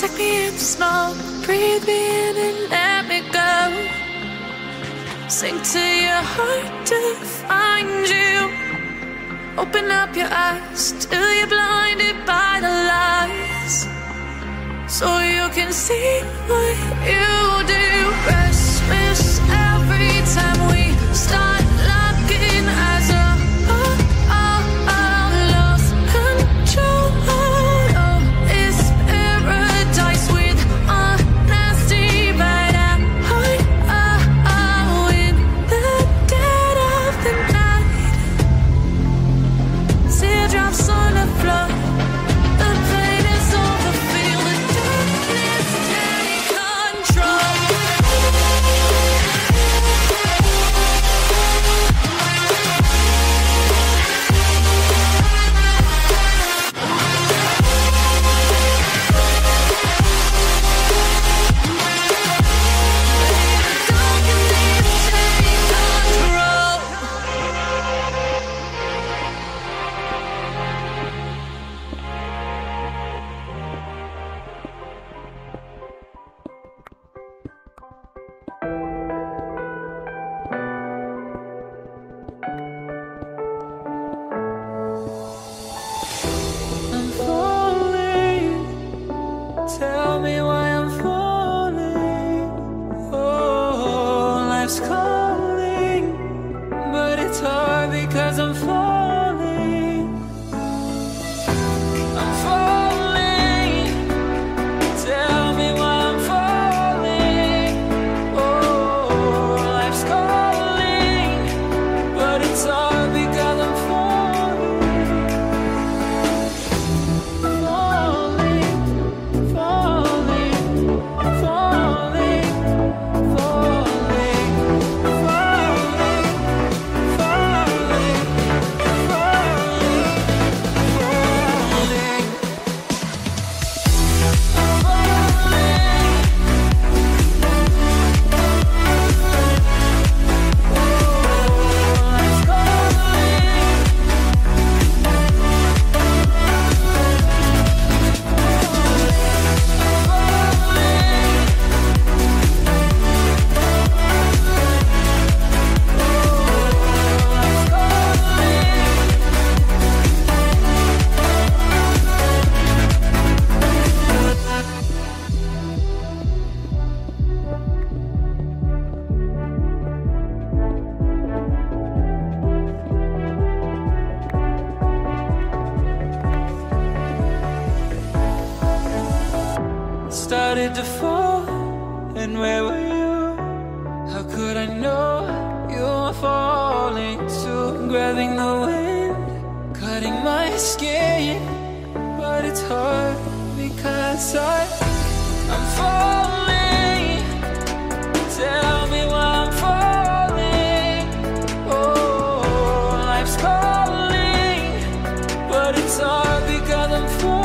Take me in the smoke, breathe me in and let me go. Sink to your heart to find you. Open up your eyes till you're blinded by the lies, so you can see what you do. Restless every time we start looking as a started to fall, and where were you? How could I know you were falling too? Grabbing the wind, cutting my skin, but it's hard because I'm falling. Tell me why I'm falling. Oh, life's calling, but it's hard because I'm falling.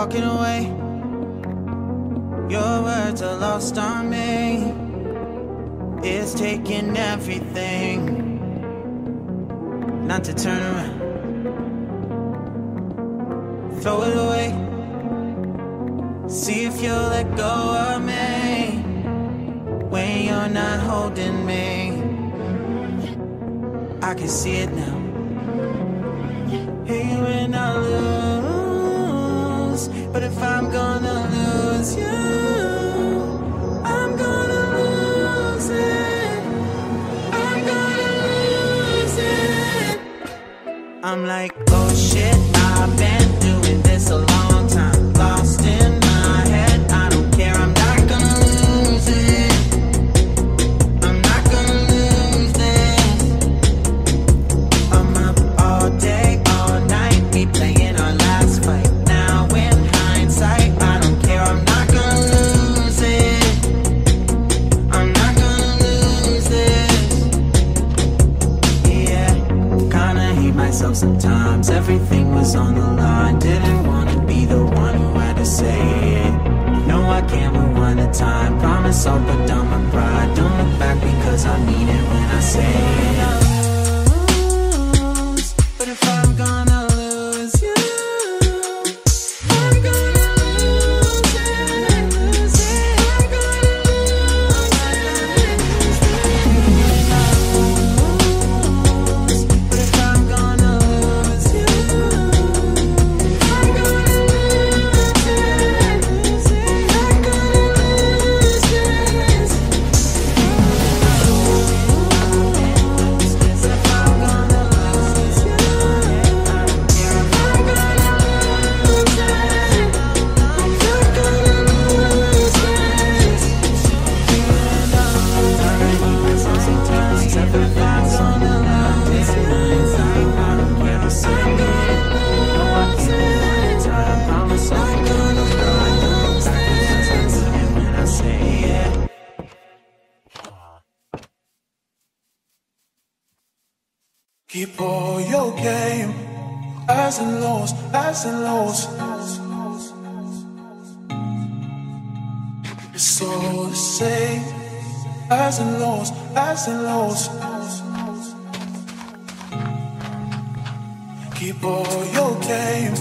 walking away. Your words are lost on me. It's taking everything not to turn around. Throw it away. See if you'll let go of me when you're not holding me. I can see it now. Hey, when I lose, but if I'm gonna lose you, I'm gonna lose it. I'm gonna lose it. I'm like, oh shit, I've been doing this a long time. Lost in my head, I don't care, I'm not gonna lose it. I'm not gonna lose this. I'm up all day, playing our last fight. Now in hindsight, I don't care, I'm not gonna lose it. I'm not gonna lose this. Yeah, kinda hate myself sometimes. Everything was on the line. Didn't wanna be the one who had to say it. No, I can't move on to time. Promise I'll put down my pride. Don't look back because I mean it when I say it. Keep all your game, highs and lows, highs and lows. It's all the same, highs and lows, highs and lows. Keep all your game,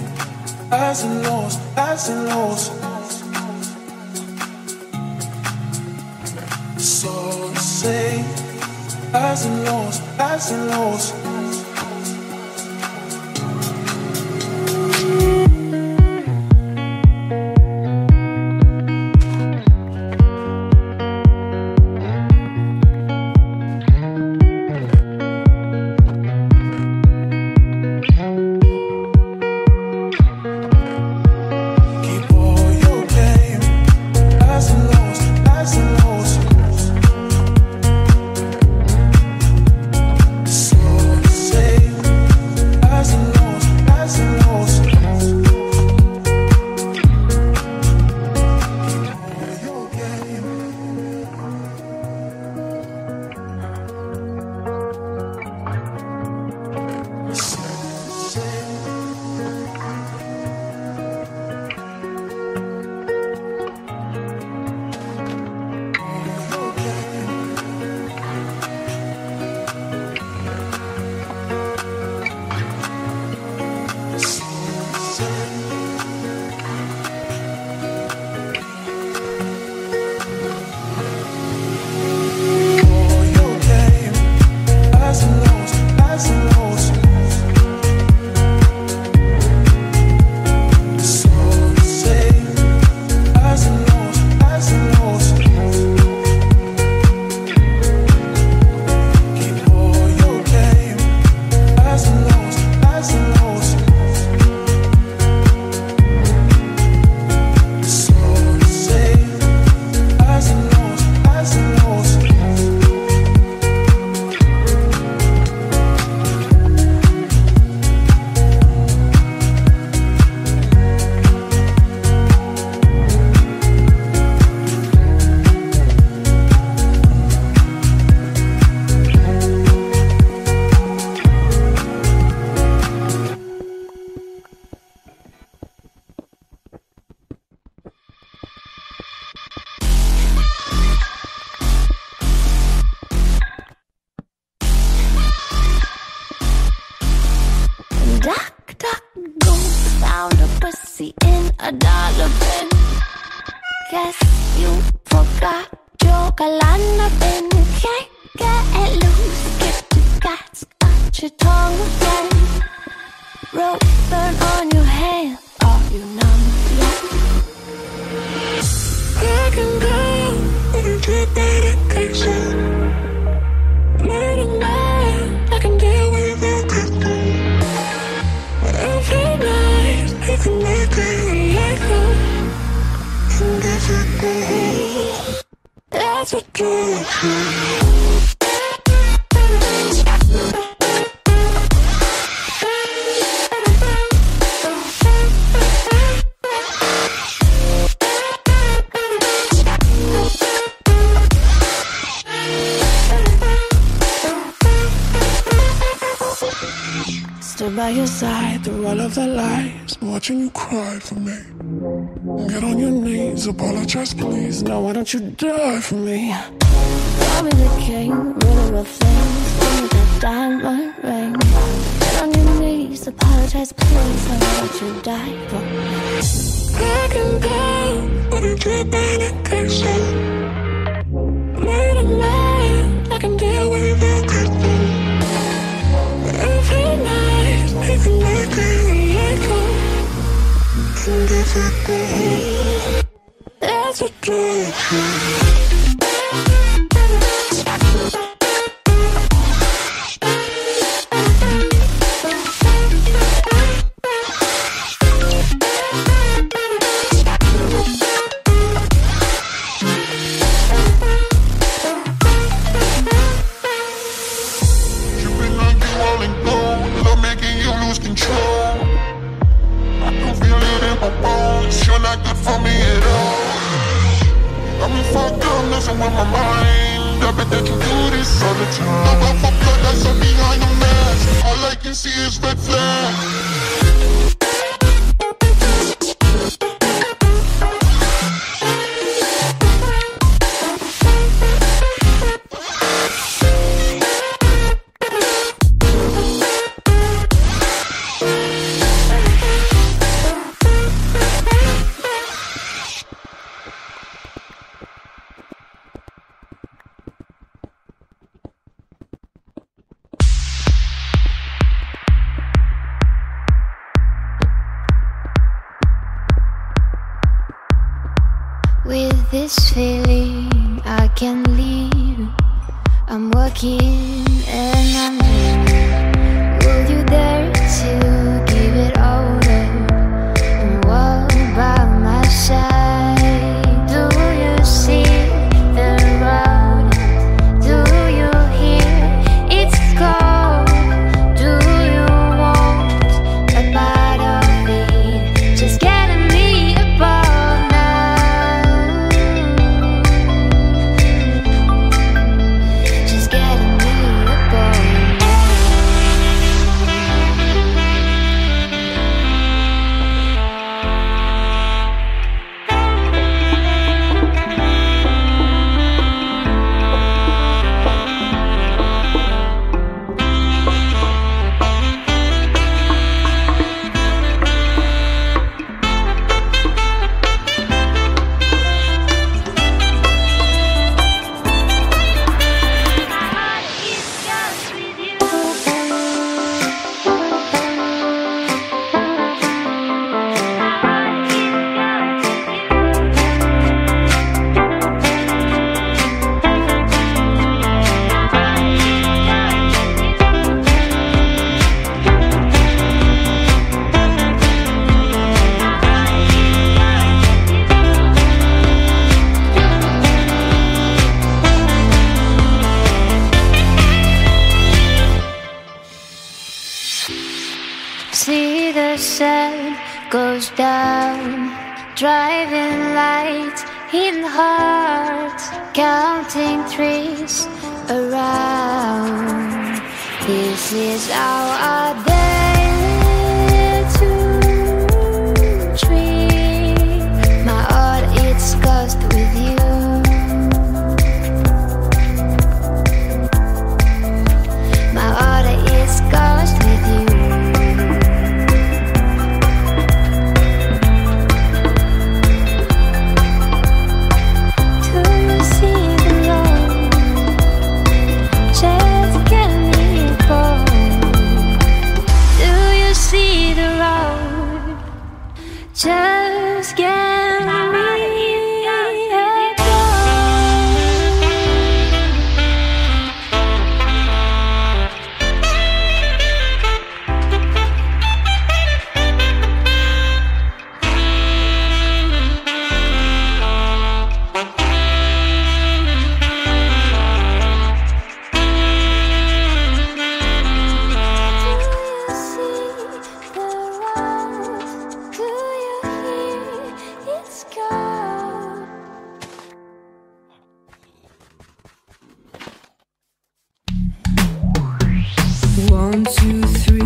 highs and lows, highs and lows. It's all the same, highs and lows, highs and lows. Doc, Doc, Goose found a pussy in a dollar bin. Guess you forgot your Galana bin. Can't get it loose, get your guts, got your tongue again. Rope burn on your hand, are you numb yet? I can go, I can get medication. Letting go, I can deal with everything. Every night, I can make it like that. And that's what they hate. That's what they hate. By your side through all of the lies, watching you cry for me. Get on your knees, apologize please. Now why don't you die for me? Bobby the king, ruler of things, with a diamond ring. Get on your knees, apologize please. Now why don't you die for me? I can go, but I can't medication. Late at night, I can deal with everything. Every night, even like you like her. And that's what they hate. That's what they hate. With you.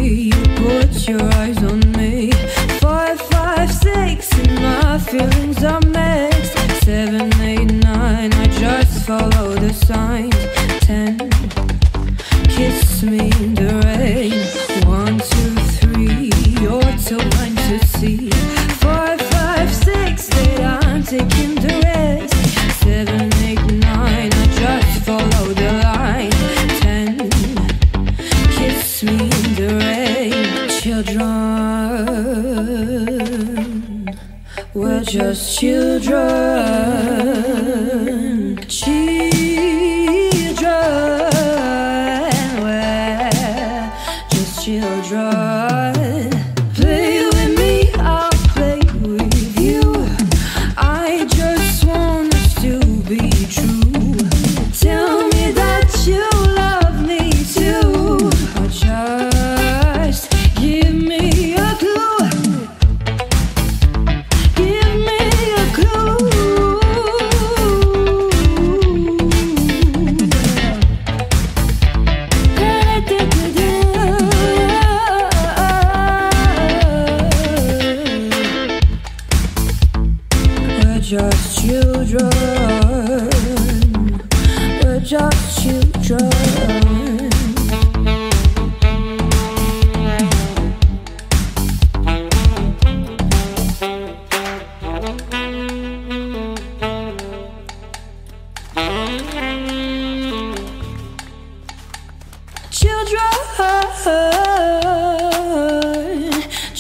you put your eyes on me. 5, 5, 6, and my feelings are mixed. 7, 8, 9, I just follow the signs. 10, kiss me in the rain. 1, 2, 3, you're so blind to see. 5, 5, 6, that I'm taking the risk. 7, 8, 9, I just follow the line. 10, kiss me in the rain. Children, we're just children. Children, we're just children. Just children, we're just children.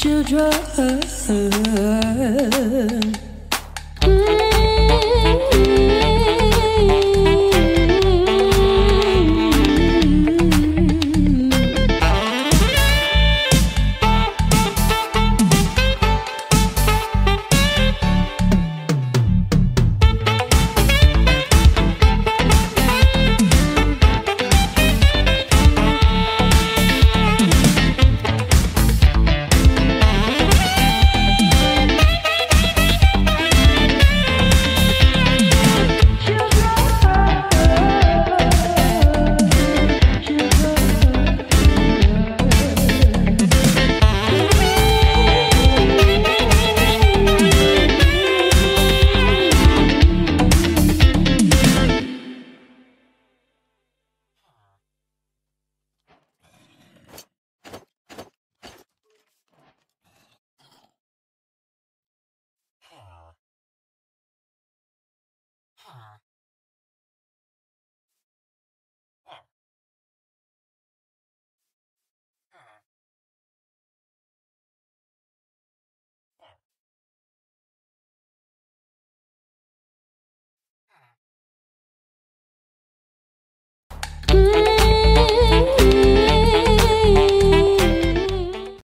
Children, children.